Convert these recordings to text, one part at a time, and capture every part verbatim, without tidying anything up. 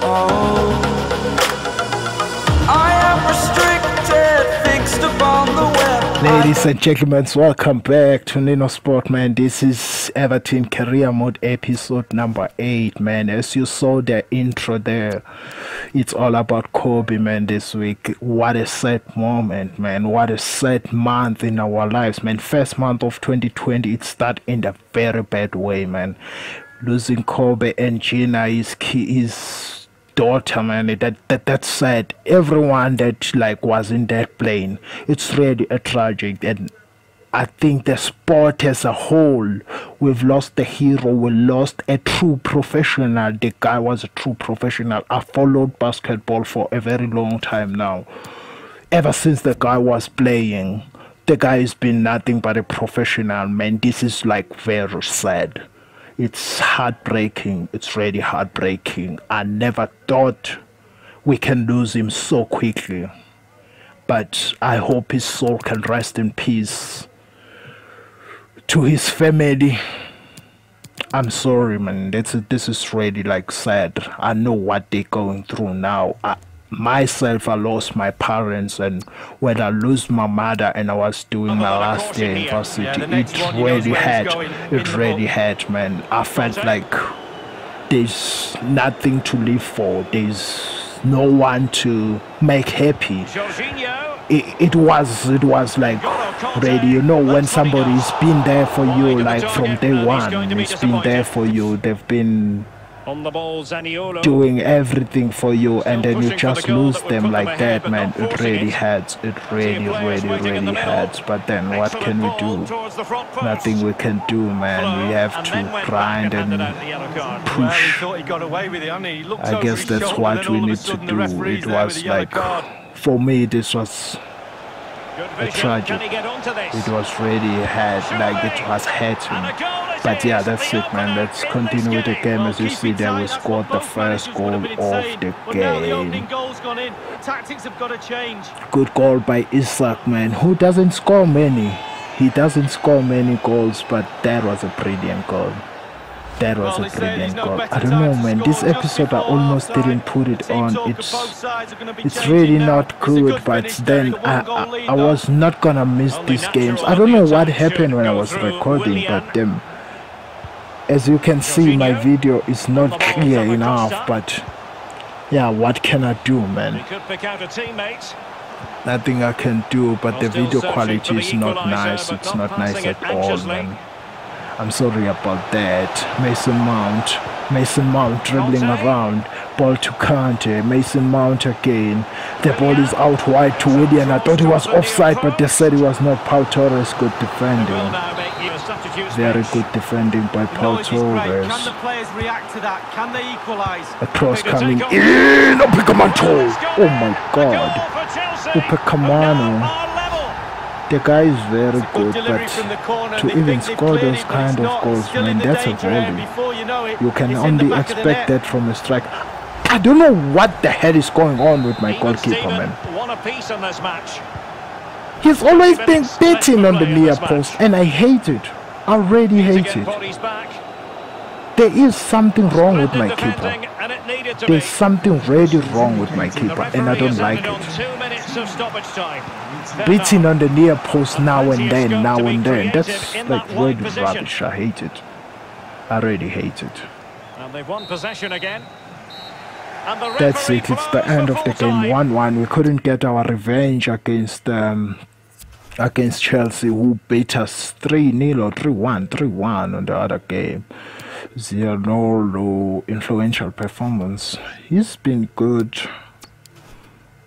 Oh, I am restricted, fixed upon the web. Ladies and gentlemen, welcome back to Nino Sport, man. This is Everton Career Mode episode number eight, man. As you saw the intro there, it's all about Kobe, man, this week. What a sad moment, man. What a sad month in our lives, man. First month of twenty twenty, it started in a very bad way, man. Losing Kobe and Gina, his key, his daughter, man. That, that that's sad. Everyone that like was in that plane, it's really a tragic. And I think the sport as a whole, we've lost the hero, we lost a true professional. The guy was a true professional. I followed basketball for a very long time now. Ever since the guy was playing, the guy has been nothing but a professional, man. This is like very sad. It's heartbreaking. It's really heartbreaking. I never thought we can lose him so quickly. But I hope his soul can rest in peace. To his family, I'm sorry, man. This is, this is really like sad. I know what they're going through now. I, myself, I lost my parents, and when I lose my mother and I was doing my last year in varsity, yeah, it one, really hurt. It really hurt, man. I felt like there's nothing to live for. There's no one to make happy. It, it was it was like really, you know, when somebody's been there for you, like from day one, it's been there for you. They've been doing everything for you, and then you just lose them like that, man. It really hurts. It really, really, really hurts. But then what can we do? Nothing we can do, man. We have to grind and push. I guess that's what we need to do. It was like, for me, this was a tragic. It was really hard, like it was hurting. But yeah, that's it, man. Let's continue with the game. As you see there, we scored the first goal of the game. Tactics have got to change. Good goal by Isak, man, who doesn't score many. He doesn't score many goals, but that was a brilliant goal. That was a brilliant goal. I don't know, man. This episode I almost didn't put it on. It's it's really not good, but then I, I, I was not gonna miss these games. I don't know what happened when I was recording, but um, as you can see, my video is not clear enough. But yeah, what can I do, man? Nothing I can do, but the video quality is not nice. It's not nice at all, man. I'm sorry about that. Mason Mount. Mason Mount dribbling around. Ball to Kante. Mason Mount again. The ball is out wide to William. I thought he was offside, but they said he was not. Paltorres, good defending. Very good defending by Paltorres. Can the players react to that? Can they equalise? A cross coming in. Oh my God. Upacamano. The guy is very good, but to even score those kind of goals, man, that's a value. You can only expect that from a striker. I don't know what the hell is going on with my goalkeeper, man. He's always been beaten on the near post, and I hate it. I really hate it. There is something wrong with my keeper. There's something really wrong with my keeper, and I don't like it. Beating on the near post now and then, now and then. That's like really rubbish. I hate it. I really hate it. And they've won possession again. That's it. It's the end of the game. one one. We couldn't get our revenge against um, against Chelsea, who beat us three nil or three one, three one on the other game. Zero influential performance. He's been good.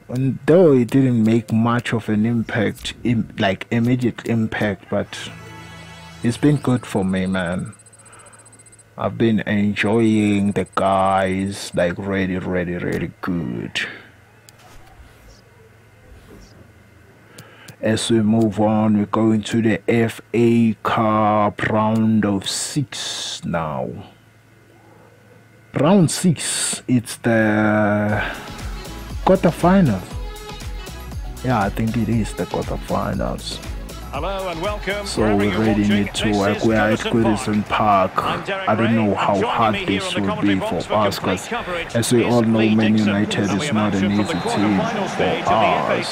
And though it didn't make much of an impact, im like immediate impact, but it's been good for me, man. I've been enjoying the guys, like really, really, really good. As we move on, we're going to the F A Cup round of six now. Round six, it's the quarterfinal. Yeah, I think it is the quarterfinals. Hello and welcome. So we really need to work. We are at Goodison Park. I don't know how hard this will be for us, because as we all know, Man United is not an easy team for us.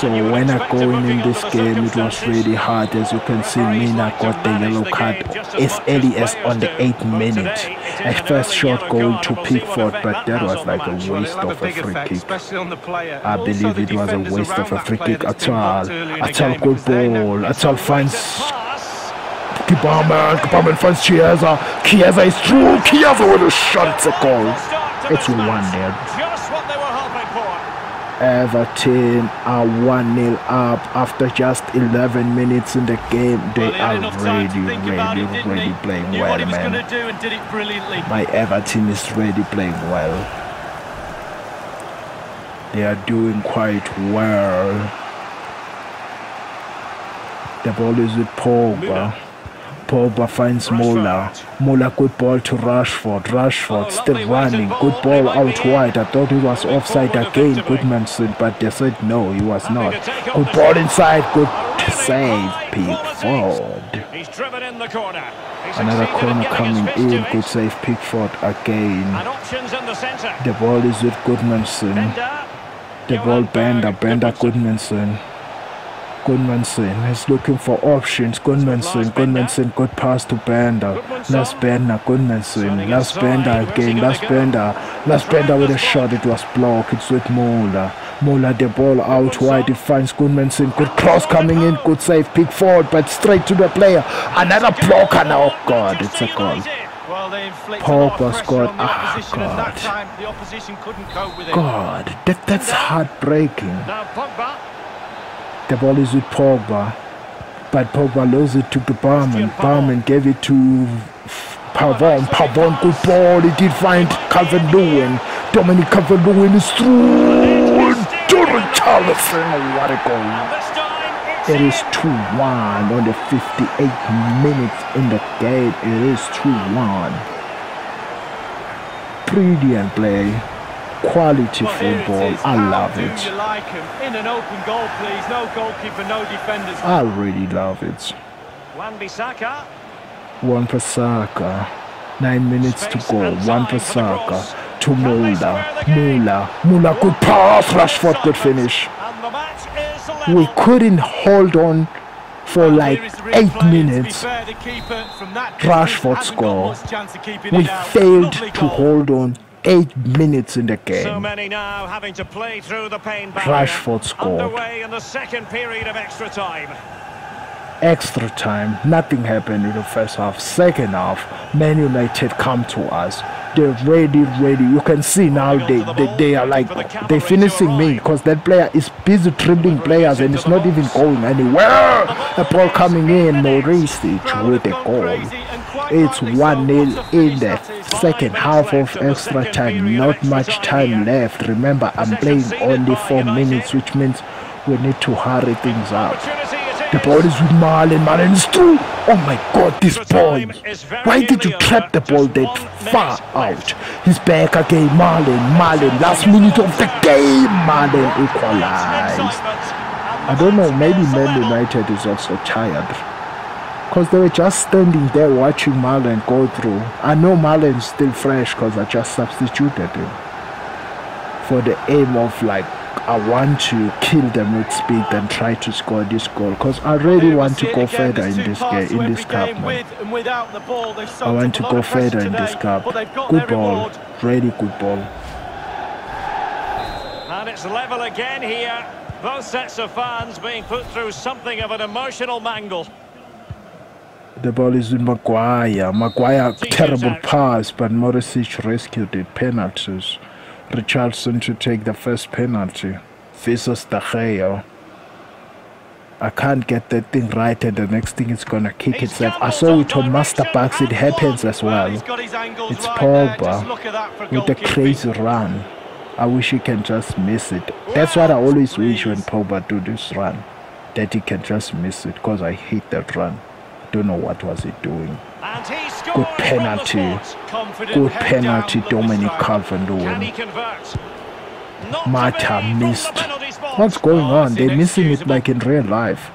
So when I go in in this game, it was really hard. As you can see, Mina got the yellow card as early as on the eighth minute. A first shot goal to Pickford, but that was like a waste of a free kick. I believe it was a waste of a free kick. Atal, Atal good ball. Atal finds Kibamba, Kibamba finds Kieza, Kieza is through, Kieza with a shot, it's a goal, it's one nil. Everton are one nil up after just eleven minutes in the game. They are really, really, really playing well, man. My Everton is really playing well. They are doing quite well. The ball is with Pogba. Pogba finds Muller. Muller, good ball to Rashford. Rashford still running. Good ball out wide. I thought he was offside again, Gudmundsson, but they said no, he was not. Good ball inside. Good save, Pickford. Another corner coming in. Good save, Pickford again. The ball is with Gudmundsson. The ball, Bender. Bender, Gudmundsson. Gudmundsson is looking for options. Gudmundsson, Gudmundsson, good pass to Bender. Last Bender, Gudmundsson, last Bender again, last Bender, last Bender with a shot, it was blocked, it's with Muller. Muller, the ball out wide, it finds Gudmundsson, good cross coming in, good save, Pickford, but straight to the player, another block, and oh god, it's a goal. Pogba scored, ah god, god, that, that's heartbreaking. The ball is with Pogba, but Pogba loses it to the Barman. Barman gave it to Pavon. Pavon, good ball. He did find Calvert-Lewin. Dominic Calvert-Lewin is through. Richarlison, what a goal. It is two one on the fifty-eighth minutes in the game. It is two one. Brilliant play. Quality football, I love it. I really love it. One for Saka. Nine minutes to go. One for Saka. To Muller. Muller. Muller, good pass. Rashford, good finish. We couldn't hold on for like eight minutes. Rashford scored. We failed to hold on. Eight minutes in the game. So many now having to play through the pain. Rashford scored. Underway in the second period of extra time. Extra time. Nothing happened in the first half. Second half, Man United come to us. They're ready, ready. You can see now they they, they are like they're finishing me, because that player is busy dribbling players and it's not even going anywhere. A ball coming in, Morisic with a goal. It's one nil in the second half of extra time. Not much time left. Remember, I'm playing only four minutes, which means we need to hurry things up. The ball is with Malen. Malen is through. Oh my god, this ball. Why did you trap the ball that far out? He's back again. Malen, Malen. Last minute of the game. Malen equalized. I don't know, maybe Man United is also tired, because they were just standing there watching Malen go through. I know Malen's still fresh because I just substituted him for the aim of like, I want to kill them with speed and try to score this goal, because I really want to go further in this game, in this cup, man. I want to go further in this cup. Good ball, really good ball. And it's level again here. Both sets of fans being put through something of an emotional mangle. The ball is with Maguire. Maguire, terrible pass, but Morisic rescued it. Penalties. Richarlison to take the first penalty. Versus De Gea. I can't get that thing right, and the next thing is gonna kick He's itself. I saw it on Master Bucks. It happens as well. It's Pogba right with a crazy run. I wish he can just miss it. That's what I always wish when Pogba do this run, that he can just miss it, because I hate that run. Don't know what was he doing. Good penalty. Good penalty, Dominic Calvert-Lewin. Mata missed. What's going on? They're missing it like in real life.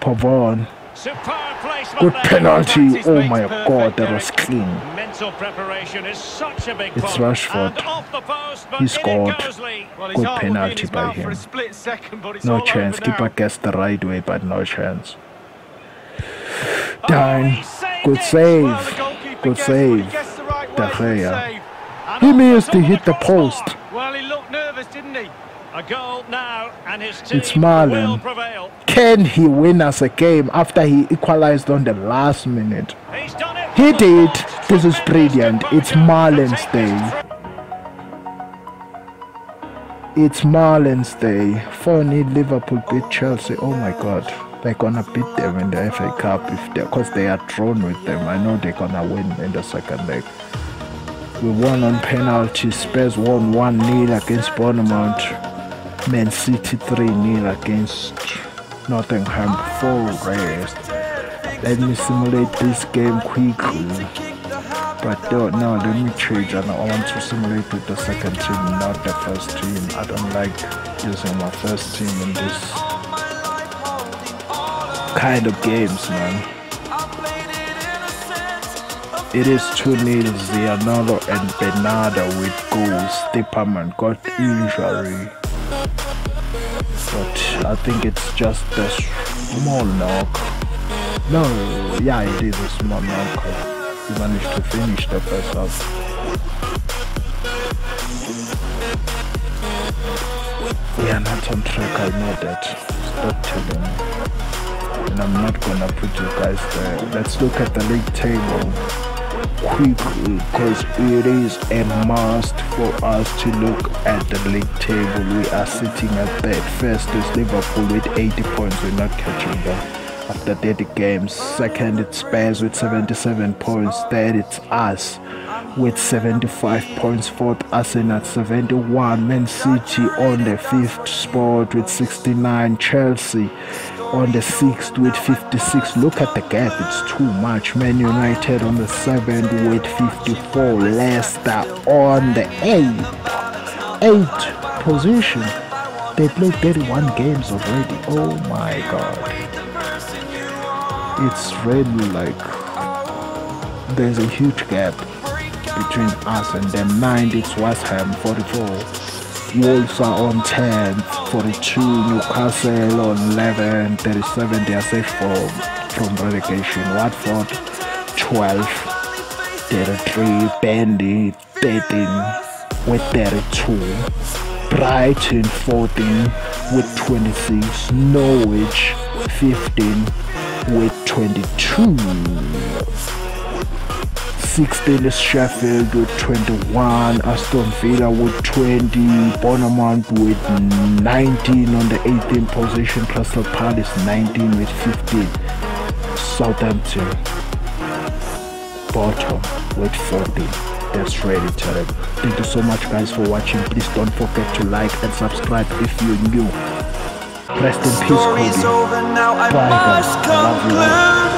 Pavon. Good penalty. Oh my god, that was clean. It's Rashford. He scored. Good penalty by him. No chance. Keeper gets the right way, but no chance. Down. Good save. Good save. De Gea. He missed. He hit the post. Well, he looked nervous, didn't he? A goal now, and his team it's Malen. Will prevail. Can he win us a game after he equalized on the last minute? He's done it. He did. This is brilliant. It's Malen's day. It's Malen's day. four nil Liverpool beat Chelsea. Oh my god. They're gonna beat them in the F A Cup if they, because they are drawn with them. I know they're gonna win in the second leg. We won on penalties. Spurs won one nil against Bournemouth. Man City three nil against Nottingham. Four rest. Let me simulate this game quickly. But no, no, let me change, and I want to simulate with the second team, not the first team. I don't like using my first team in this kind of games, man. It is two nil. Zianolo and Bernardo with goals. Stepperman got injury, but I think it's just a small knock. No, yeah, it is a small knock. He managed to finish the first half. We are not on track, I know that. Stop telling me. And I'm not gonna put you guys there. Let's look at the league table quickly, because it is a must for us to look at the league table. We are sitting at third. First is Liverpool with eighty points. We're not catching them after thirty games. Second, it's Spurs with seventy-seven points. Third, it's us with seventy-five points. Fourth, Arsenal at seventy-one. Man City on the fifth spot with sixty-nine. Chelsea on the sixth with fifty-six. Look at the gap, it's too much. Man United on the seventh with fifty-four. Leicester on the eighth eighth position. They played thirty-one games already. Oh my god, it's really like there's a huge gap between us and them. Ninth it's West Ham, forty-four. Wolves are on tenth, forty-two, Newcastle on eleven, thirty-seven, they are safe from, from relegation. Watford, twelve, thirty-three, Burnley, thirteen, with thirty-two, Brighton, fourteen, with twenty-six, Norwich, fifteen, with twenty-two, sixteen is Sheffield with twenty-one, Aston Villa with twenty, Bournemouth with nineteen on the eighteenth position, Crystal Palace nineteen with fifteen, Southampton bottom with fourteen. That's really terrible. Thank you so much guys for watching. Please don't forget to like and subscribe if you're new. Rest in peace, Kobe. Bye guys. I love you all.